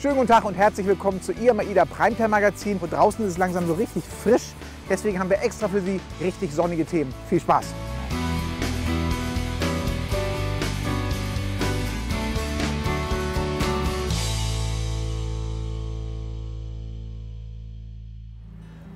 Schönen guten Tag und herzlich willkommen zu Ihrem AIDA Prime Time Magazin. Und draußen ist es langsam so richtig frisch, deswegen haben wir extra für Sie richtig sonnige Themen. Viel Spaß!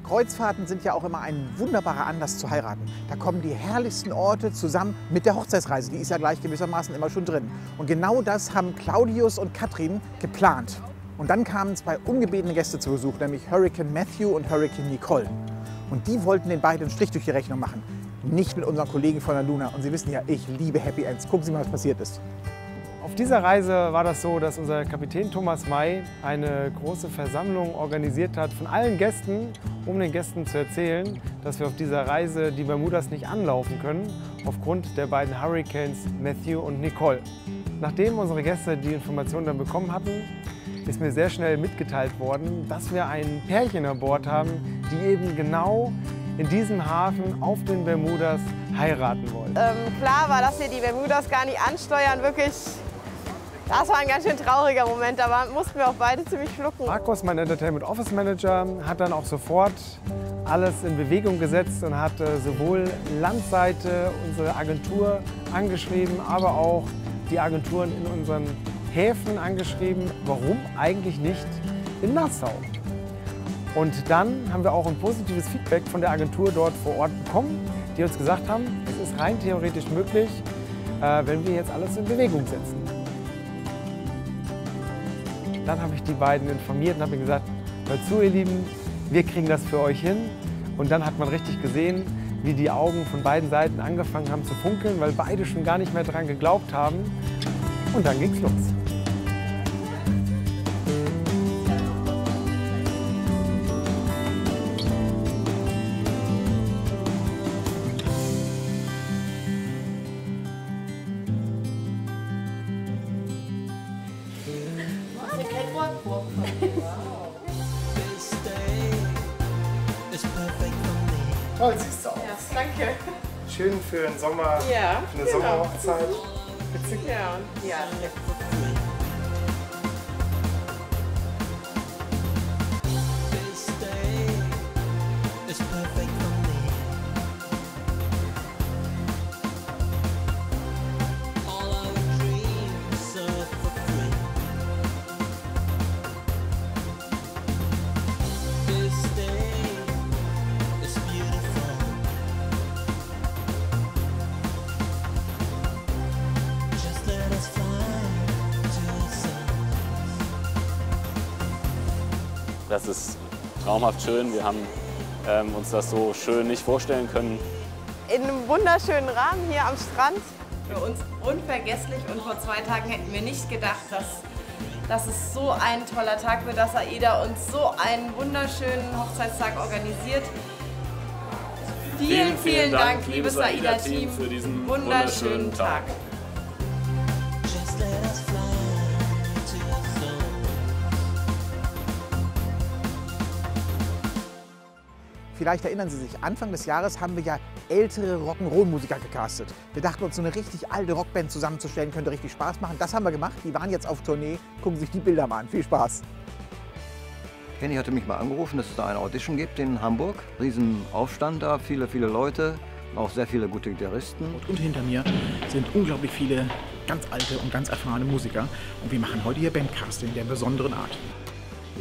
Kreuzfahrten sind ja auch immer ein wunderbarer Anlass zu heiraten. Da kommen die herrlichsten Orte zusammen mit der Hochzeitsreise. Die ist ja gleich gewissermaßen immer schon drin. Und genau das haben Claudius und Katrin geplant. Und dann kamen zwei ungebetene Gäste zu Besuch, nämlich Hurricane Matthew und Hurricane Nicole. Und die wollten den beiden einen Strich durch die Rechnung machen. Nicht mit unseren Kollegen von der Luna. Und Sie wissen ja, ich liebe Happy Ends. Gucken Sie mal, was passiert ist. Auf dieser Reise war das so, dass unser Kapitän Thomas May eine große Versammlung organisiert hat von allen Gästen, um den Gästen zu erzählen, dass wir auf dieser Reise die Bermudas nicht anlaufen können, aufgrund der beiden Hurricanes Matthew und Nicole. Nachdem unsere Gäste die Informationen dann bekommen hatten, ist mir sehr schnell mitgeteilt worden, dass wir ein Pärchen an Bord haben, die eben genau in diesem Hafen auf den Bermudas heiraten wollen. Klar war, dass wir die Bermudas gar nicht ansteuern, wirklich. Das war ein ganz schön trauriger Moment, aber mussten wir auch beide ziemlich schlucken. Markus, mein Entertainment Office Manager, hat dann auch sofort alles in Bewegung gesetzt und hat sowohl Landseite, unsere Agentur, angeschrieben, aber auch die Agenturen in unseren Häfen angeschrieben, warum eigentlich nicht in Nassau. Und dann haben wir auch ein positives Feedback von der Agentur dort vor Ort bekommen, die uns gesagt haben, es ist rein theoretisch möglich, wenn wir jetzt alles in Bewegung setzen. Dann habe ich die beiden informiert und habe ihnen gesagt, hört zu, ihr Lieben, wir kriegen das für euch hin. Und dann hat man richtig gesehen, wie die Augen von beiden Seiten angefangen haben zu funkeln, weil beide schon gar nicht mehr daran geglaubt haben. Und dann ging's los. Toll siehst du aus. Ja, danke. Schön für den Sommer, ja, für eine genau. Sommerhochzeit. Witzig. Ja, ja. Das ist traumhaft schön. Wir haben uns das so schön nicht vorstellen können. In einem wunderschönen Rahmen hier am Strand. Für uns unvergesslich, und vor 2 Tagen hätten wir nicht gedacht, dass es so ein toller Tag wird, dass AIDA uns so einen wunderschönen Hochzeitstag organisiert. Vielen Dank, liebes AIDA-Team, für diesen wunderschönen Tag. Vielleicht erinnern Sie sich, Anfang des Jahres haben wir ja ältere Rock'n'Roll-Musiker gecastet. Wir dachten uns, so eine richtig alte Rockband zusammenzustellen, könnte richtig Spaß machen. Das haben wir gemacht, die waren jetzt auf Tournee. Gucken Sie sich die Bilder mal an, viel Spaß. Kenny hatte mich mal angerufen, dass es da eine Audition gibt in Hamburg. Riesenaufstand da, viele Leute, auch sehr viele gute Gitarristen. Und hinter mir sind unglaublich viele ganz alte und ganz erfahrene Musiker. Und wir machen heute hier Bandcasting der besonderen Art.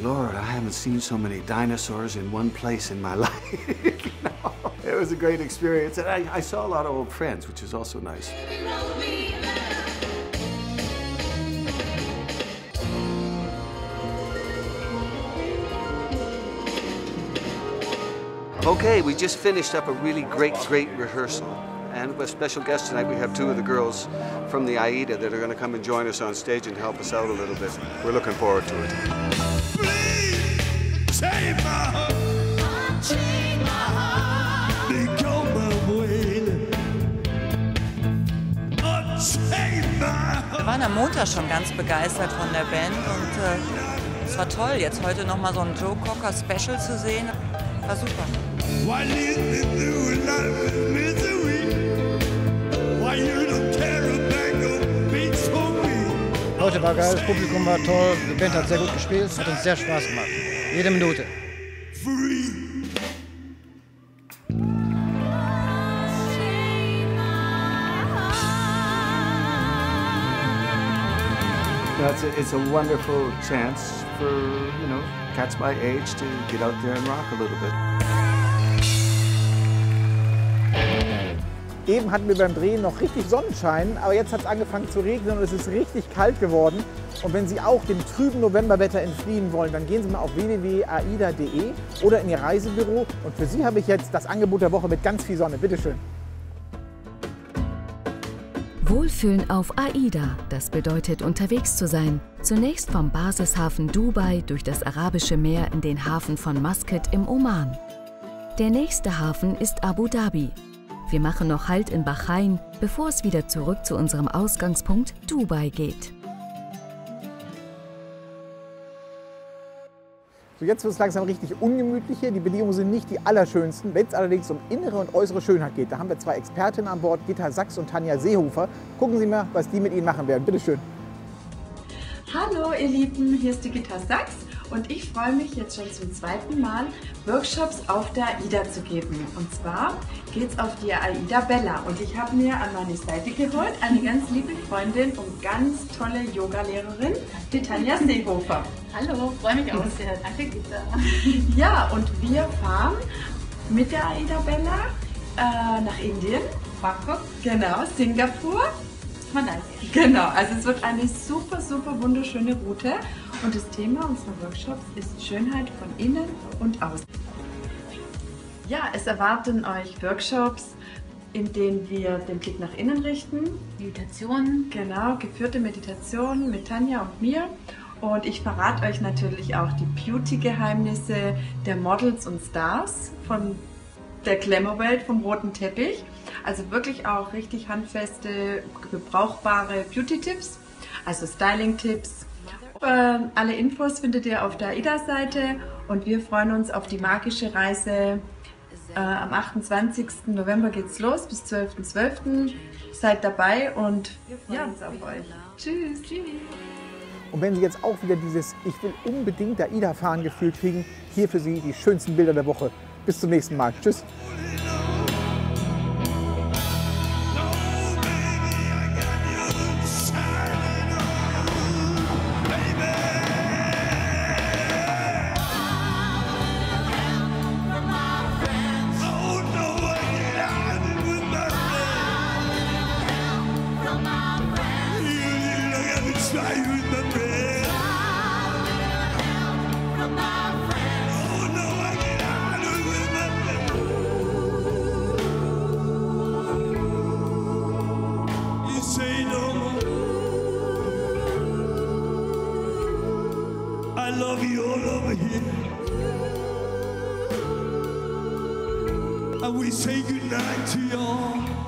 Lord, I haven't seen so many dinosaurs in one place in my life. You know? It was a great experience, and I saw a lot of old friends, which is also nice. Okay, we just finished up a really great rehearsal. And with special guests tonight, we have 2 of the girls from the AIDA that are going to come and join us on stage and help us out a little bit. We're looking forward to it. Wir waren am Montag schon ganz begeistert von der Band und es war toll, jetzt heute noch mal so ein Joe Cocker Special zu sehen. War super. Laute war geil, das Publikum war toll, die Band hat sehr gut gespielt, hat uns sehr Spaß gemacht. Jede Minute. It's a wonderful chance for, you know, cats my age to get out there and rock a little bit. Eben hatten wir beim Drehen noch richtig Sonnenschein, aber jetzt hat es angefangen zu regnen und es ist richtig kalt geworden. Und wenn Sie auch dem trüben Novemberwetter entfliehen wollen, dann gehen Sie mal auf www.aida.de oder in Ihr Reisebüro. Und für Sie habe ich jetzt das Angebot der Woche mit ganz viel Sonne. Bitte schön. Wohlfühlen auf AIDA, das bedeutet unterwegs zu sein. Zunächst vom Basishafen Dubai durch das Arabische Meer in den Hafen von Muscat im Oman. Der nächste Hafen ist Abu Dhabi. Wir machen noch Halt in Bahrain, bevor es wieder zurück zu unserem Ausgangspunkt Dubai geht. So, jetzt wird es langsam richtig ungemütlich hier. Die Bedingungen sind nicht die allerschönsten. Wenn es allerdings um innere und äußere Schönheit geht, da haben wir zwei Expertinnen an Bord, Gitta Saxx und Tanja Seehofer. Gucken Sie mal, was die mit Ihnen machen werden. Bitte schön. Hallo ihr Lieben, hier ist die Gitta Saxx und ich freue mich jetzt schon zum zweiten Mal, Workshops auf der AIDA zu geben. Und zwar geht es auf die AIDA Bella und ich habe mir an meine Seite geholt eine ganz liebe Freundin und ganz tolle Yogalehrerin, Titania Seehofer. Hallo, freue mich auch sehr. Danke, Gitta. Ja, und wir fahren mit der AIDA Bella nach Indien, Bangkok, genau, Singapur, Malaysia. Genau, also es wird eine super, super wunderschöne Route und das Thema unserer Workshops ist Schönheit von innen und außen. Ja, es erwarten euch Workshops, in denen wir den Blick nach innen richten. Meditationen. Genau, geführte Meditationen mit Tanja und mir. Und ich verrate euch natürlich auch die Beauty-Geheimnisse der Models und Stars von der Glamour-Welt, vom roten Teppich. Also wirklich auch richtig handfeste, gebrauchbare Beauty-Tipps, also Styling-Tipps. Alle Infos findet ihr auf der AIDA-Seite und wir freuen uns auf die magische Reise. Am 28. November geht's los bis 12.12. Seid dabei und wir freuen uns auf euch. Tschüss, tschüss. Und wenn Sie jetzt auch wieder dieses Ich will unbedingt AIDA fahren Gefühl kriegen, hier für Sie die schönsten Bilder der Woche. Bis zum nächsten Mal. Tschüss. I love you all over here. And we say goodnight to y'all.